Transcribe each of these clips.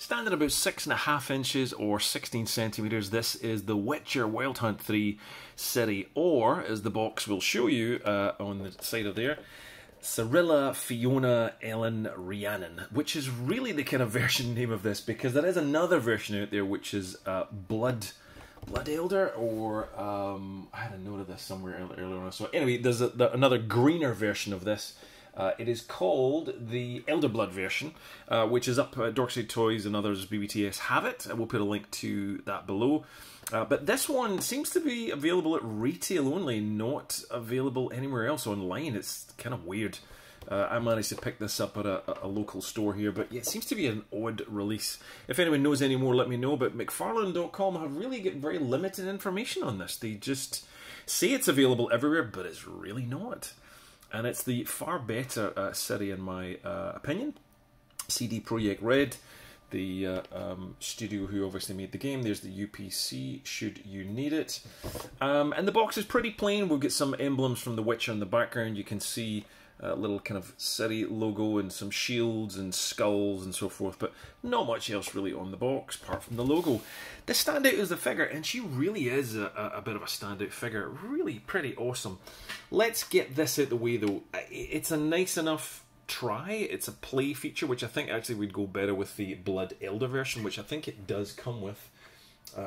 Standing about 6.5 inches or 16 centimeters, this is the Witcher Wild Hunt 3 Ciri, or as the box will show you on the side of there, Cirilla Fiona Ellen Rhiannon, which is really the kind of version name of this, because there is another version out there which is Blood Elder, or I had a note of this somewhere earlier on. So anyway, there's another greener version of this. It is called the Elder Blood version, which is up at Dark Side Toys and others. BBTS have it, and we'll put a link to that below. But this one seems to be available at retail only, not available anywhere else online. It's kind of weird. I managed to pick this up at a local store here, but yeah, it seems to be an odd release. If anyone knows any more, let me know, but McFarlane.com have really got very limited information on this. They just say it's available everywhere, but it's really not. And it's the far better Ciri, in my opinion. CD Projekt Red, the studio who obviously made the game. There's the UPC, should you need it. And the box is pretty plain. We'll get some emblems from The Witcher in the background. You can see a little kind of Ciri logo and some shields and skulls and so forth. But not much else really on the box apart from the logo. The standout is the figure, and she really is a bit of a standout figure. Really pretty awesome. Let's get this out the way though. It's a nice enough try. It's a play feature, which I think actually would go better with the Blood Elder version, which I think it does come with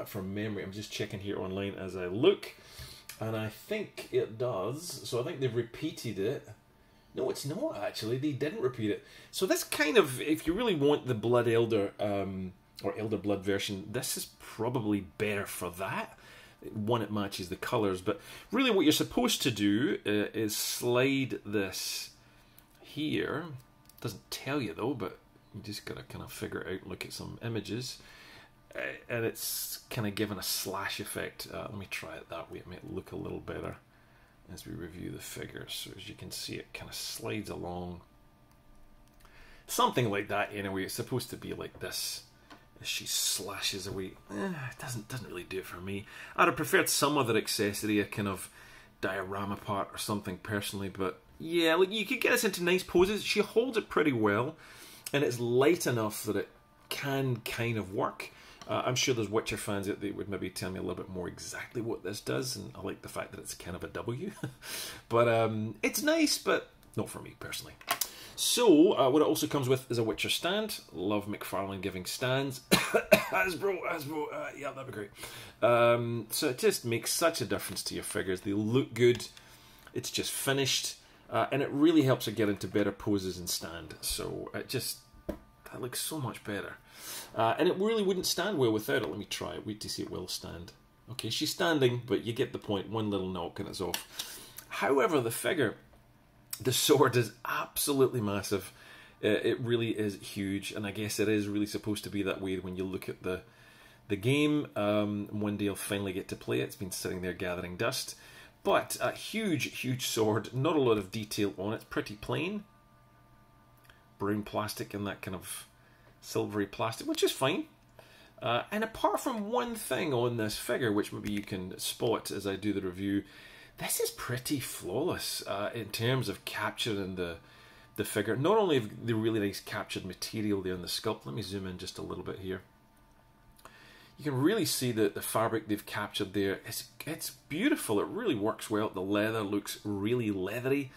from memory. I'm just checking here online as I look, and I think it does. So I think they've repeated it. No, it's not, actually. They didn't repeat it. So this kind of, if you really want the Blood Elder or Elder Blood version, this is probably better for that. One, it matches the colours, but really what you're supposed to do is slide this here. It doesn't tell you, though, but you just got to kind of figure it out, look at some images. And it's kind of given a slash effect. Let me try it that way. It might look a little better as we review the figures. So as you can see, it kind of slides along. Something like that, anyway. It's supposed to be like this. As she slashes away. It doesn't really do it for me. I'd have preferred some other accessory, a kind of diorama part or something, personally. But yeah, like, you could get this into nice poses. She holds it pretty well. And it's light enough that it can kind of work. I'm sure there's Witcher fans out there would maybe tell me a little bit more exactly what this does, and I like the fact that it's kind of a W. But it's nice, but not for me personally. So what it also comes with is a Witcher stand. Love McFarlane giving stands. Hasbro, yeah, that'd be great. So it just makes such a difference to your figures. They look good. It's just finished, and it really helps it get into better poses and stand. So it just, that looks so much better. And it really wouldn't stand well without it. Let me try it. Wait to see it will stand. Okay, she's standing, but you get the point. One little knock and it's off. However, the figure, the sword is absolutely massive. It really is huge. And I guess it is really supposed to be that way when you look at the game. One day I'll finally get to play it. It's been sitting there gathering dust. But a huge, huge sword. Not a lot of detail on it. It's pretty plain. Brown plastic and that kind of silvery plastic, which is fine. And apart from one thing on this figure, which maybe you can spot as I do the review, this is pretty flawless in terms of capturing the figure. Not only have the really nice captured material there in the sculpt, let me zoom in just a little bit here. You can really see that the fabric they've captured there, it's beautiful. It really works well. The leather looks really leathery.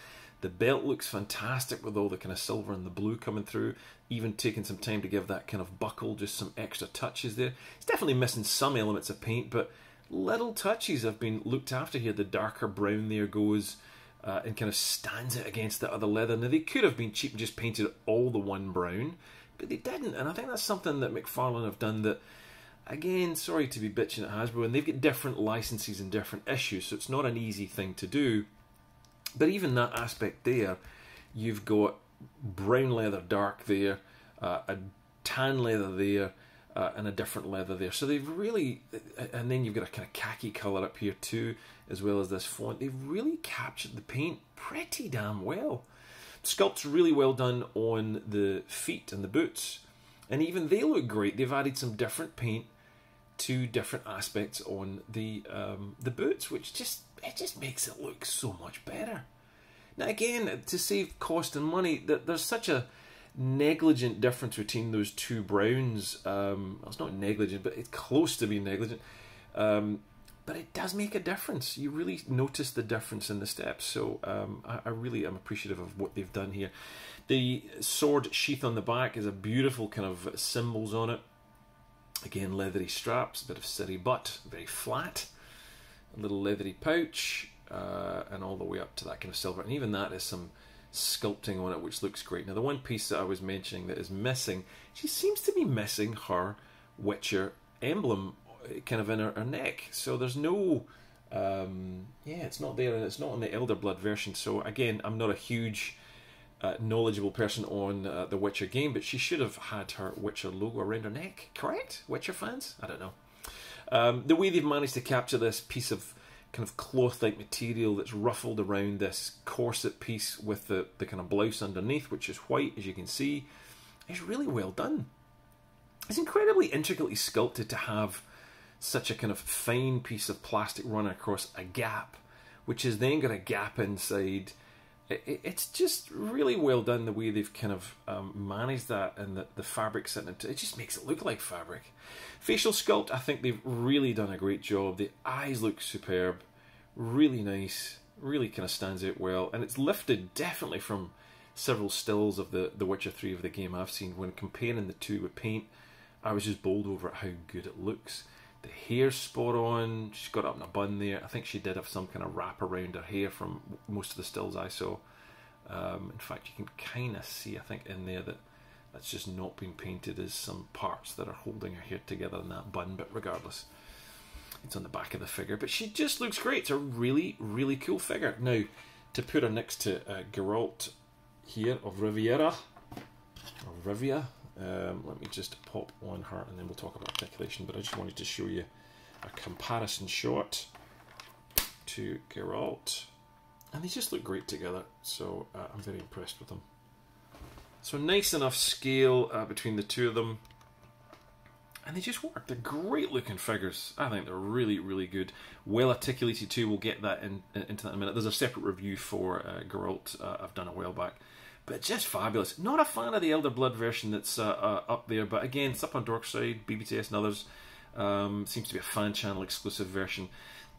The belt looks fantastic with all the kind of silver and the blue coming through. Even taking some time to give that kind of buckle, just some extra touches there. It's definitely missing some elements of paint, but little touches have been looked after here. The darker brown there goes and kind of stands it against the other leather. Now, they could have been cheap and just painted all the one brown, but they didn't. And I think that's something that McFarlane have done that, again, sorry to be bitching at Hasbro, and they've got different licenses and different issues, so it's not an easy thing to do. But even that aspect there, you've got brown leather dark there, a tan leather there, and a different leather there. So they've really, and then you've got a kind of khaki colour up here too, as well as this font. They've really captured the paint pretty damn well. Sculpt's really well done on the feet and the boots. And even they look great. They've added some different paint to different aspects on the boots, which just, it just makes it look so much better. Now again, to save cost and money, there's such a negligent difference between those two browns. Well, it's not negligent, but it's close to being negligent. But it does make a difference. You really notice the difference in the steps. So I really am appreciative of what they've done here. The sword sheath on the back is a beautiful kind of symbols on it. Again, leathery straps, a bit of city butt, very flat. A little leathery pouch, and all the way up to that kind of silver. And even that is some sculpting on it, which looks great. Now, the one piece that I was mentioning that is missing, she seems to be missing her Witcher emblem kind of in her neck. So there's no, yeah, it's not there, and it's not on the Elderblood version. So again, I'm not a huge knowledgeable person on the Witcher game, but she should have had her Witcher logo around her neck, correct? Witcher fans? I don't know. The way they've managed to capture this piece of kind of cloth-like material that's ruffled around this corset piece with the kind of blouse underneath, which is white, as you can see, is really well done. It's incredibly intricately sculpted to have such a kind of fine piece of plastic running across a gap, which has then got a gap inside. It's just really well done, the way they've kind of managed that, and the fabric sitting into it. It just makes it look like fabric. Facial sculpt, I think they've really done a great job. The eyes look superb, really nice, really kind of stands out well, and it's lifted definitely from several stills of the Witcher 3 of the game I've seen. When comparing the two with paint, I was just bowled over at how good it looks. The hair spot on, she's got it up in a bun there. I think she did have some kind of wrap around her hair from most of the stills I saw. In fact, you can kind of see, I think, in there that that's just not been painted, as some parts that are holding her hair together in that bun, but regardless, it's on the back of the figure. But she just looks great. It's a really, really cool figure. Now, to put her next to Geralt here of Rivia. Let me just pop on her and then we'll talk about articulation, but I just wanted to show you a comparison shot to Geralt, and they just look great together, so I'm very impressed with them. So nice enough scale between the two of them, and they just work. They're great looking figures. I think they're really, really good, well articulated too. We'll get that into that in a minute. There's a separate review for Geralt I've done a while back. But just fabulous. Not a fan of the Elderblood version that's up there, but again, it's up on Dark Side, BBTS and others. Seems to be a fan channel exclusive version.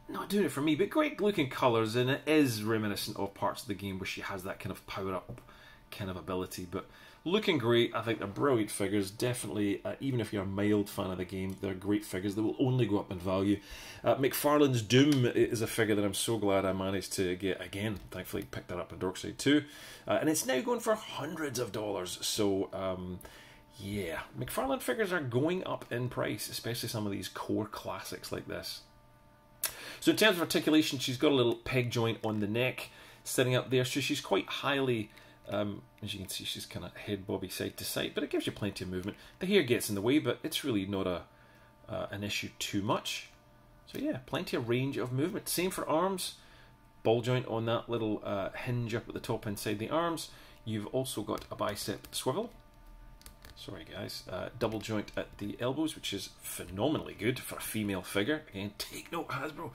Not doing it for me, but great looking colours, and it is reminiscent of parts of the game where she has that kind of power-up kind of ability. But looking great, I think they're brilliant figures. Definitely, even if you're a mild fan of the game, they're great figures that will only go up in value. McFarlane's Doom is a figure that I'm so glad I managed to get again. Thankfully, picked that up in Dark Side 2. And it's now going for hundreds of dollars. So, yeah, McFarlane figures are going up in price, especially some of these core classics like this. So in terms of articulation, she's got a little peg joint on the neck sitting up there. So she's quite highly... as you can see, she's kind of head bobby side to side, but it gives you plenty of movement. The hair gets in the way, but it's really not a an issue too much. So yeah, plenty of range of movement. Same for arms. Ball joint on that little hinge up at the top inside the arms. You've also got a bicep swivel. Sorry guys. Double joint at the elbows, which is phenomenally good for a female figure. Again, take note, Hasbro.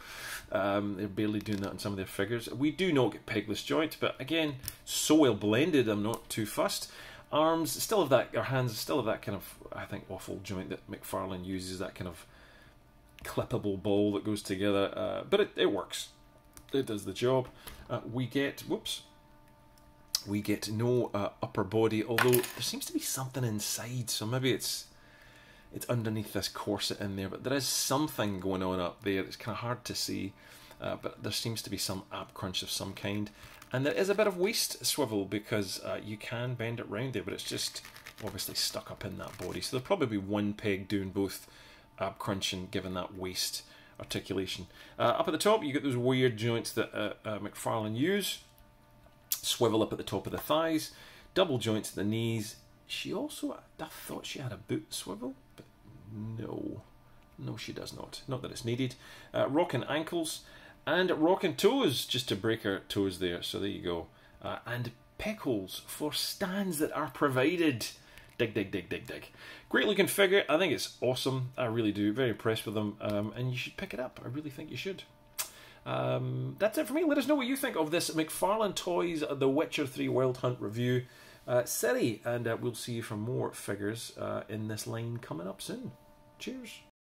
They're barely doing that on some of their figures. We do not get pegless joint, but again, so well blended, I'm not too fussed. Arms, still have that, or hands, still have that kind of, I think, awful joint that McFarlane uses, that kind of clippable ball that goes together. But it works. It does the job. We get, whoops. We get no upper body, although there seems to be something inside, so maybe it's underneath this corset in there, but there is something going on up there. It's kind of hard to see, but there seems to be some ab crunch of some kind, and there is a bit of waist swivel because you can bend it round there, but it's just obviously stuck up in that body, so there'll probably be one peg doing both ab crunch and giving that waist articulation. Up at the top you get those weird joints that McFarlane uses. Swivel up at the top of the thighs, double joints at the knees. She also, I thought she had a boot swivel, but no she does not. Not that it's needed. Rocking ankles and rocking toes, just to break her toes there, so there you go. And pec holes for stands that are provided. Dig. Great looking figure, I think it's awesome. I really do, very impressed with them, and you should pick it up. I really think you should. That's it for me. Let us know what you think of this McFarlane Toys The Witcher 3 Wild Hunt review. Ciri, and we'll see you for more figures in this line coming up soon. Cheers.